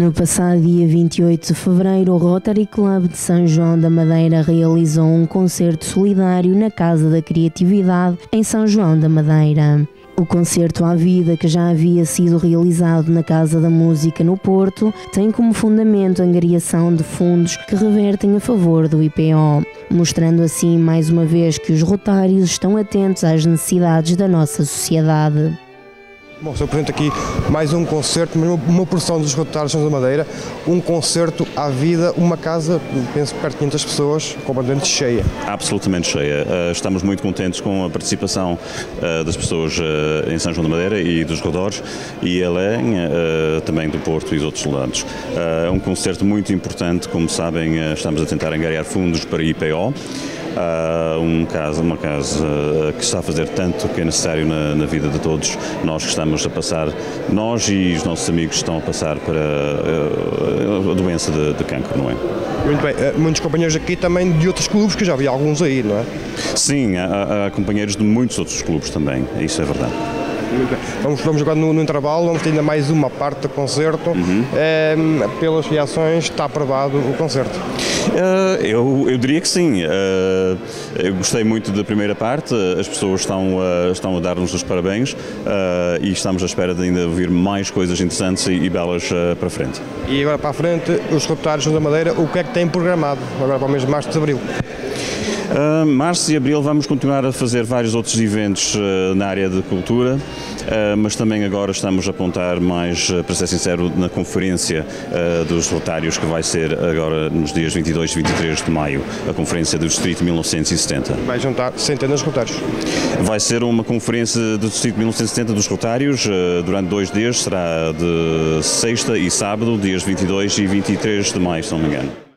No passado dia 28 de fevereiro, o Rotary Club de São João da Madeira realizou um concerto solidário na Casa da Criatividade, em São João da Madeira. O Concerto à Vida, que já havia sido realizado na Casa da Música no Porto, tem como fundamento a angariação de fundos que revertem a favor do IPO, mostrando assim mais uma vez que os rotários estão atentos às necessidades da nossa sociedade. Bom, estou presente aqui mais um concerto, uma porção dos Rotários de São João da Madeira, um concerto à vida, uma casa, penso que perto de 500 pessoas, completamente cheia. Absolutamente cheia. Estamos muito contentes com a participação das pessoas em São João da Madeira e dos redores e além também do Porto e dos outros lados. É um concerto muito importante, como sabem, estamos a tentar angariar fundos para a IPO. Uma casa que está a fazer tanto que é necessário na vida de todos nós que estamos a passar, nós e os nossos amigos estão a passar para a doença de cancro, não é? Muito bem, muitos companheiros aqui também de outros clubes, que já vi alguns aí, não é? Sim, há companheiros de muitos outros clubes também, isso é verdade. Vamos agora no intervalo, vamos ter ainda mais uma parte do concerto. Pelas reações está aprovado o concerto? Eu diria que sim. Eu gostei muito da primeira parte, as pessoas estão a dar-nos os parabéns e estamos à espera de ainda ouvir mais coisas interessantes e belas para a frente. E agora para a frente, os Rotários da Madeira, o que é que têm programado agora para o mês de março e de abril? Março e abril vamos continuar a fazer vários outros eventos na área de cultura, mas também agora estamos a apontar mais, para ser sincero, na conferência dos Rotários, que vai ser agora nos dias 22 e 23 de maio, a conferência do Distrito 1970. Vai juntar centenas de Rotários? Vai ser uma conferência do Distrito 1970 dos Rotários, durante 2 dias, será de sexta e sábado, dias 22 e 23 de maio, se não me engano.